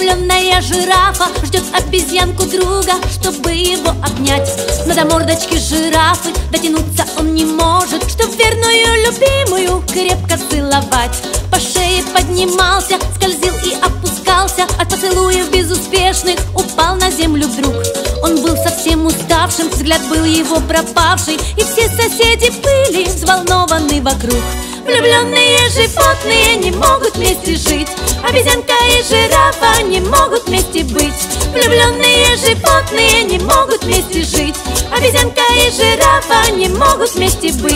влюбленная жирафа ждет обезьянку друга, чтобы его обнять. Но до мордочки жирафы дотянуться он не может, чтоб верную любимую крепко целовать. По шее поднимался, скользил и опускался, от поцелуев безуспешных упал на землю вдруг. Он был совсем уставшим, взгляд был его пропавший, и все соседи были взволнованы вокруг. Влюбленные животные не могут вместе жить, обезьянка и жирафа не могут вместе быть. Влюбленные животные не могут вместе жить, обезьянка и жирафа не могут вместе быть.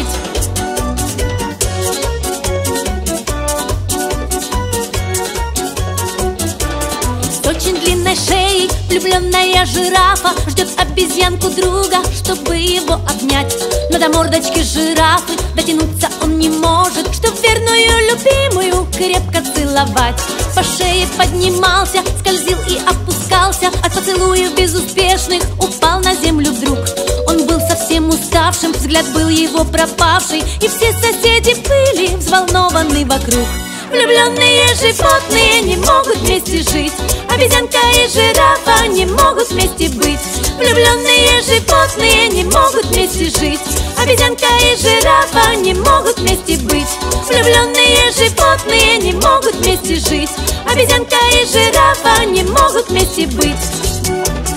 С очень длинной шеей влюбленная жирафа ждет обезьянку друга, чтобы его обнять. Но до мордочки жирафы дотянуться он не может, чтоб верную любимую крепко целовать. По шее поднимался, скользил и опускался, от поцелуев безуспешных упал на землю вдруг. Он был совсем уставшим, взгляд был его пропавший, и все соседи были взволнованы вокруг. Влюбленные животные не могут вместе жить, обезьянка и жирафа не могут вместе быть. Влюбленные животные не могут вместе жить, обезьянка и жирафа не могут вместе быть. Влюбленные животные не могут вместе жить, обезьянка и жирафа не могут вместе быть.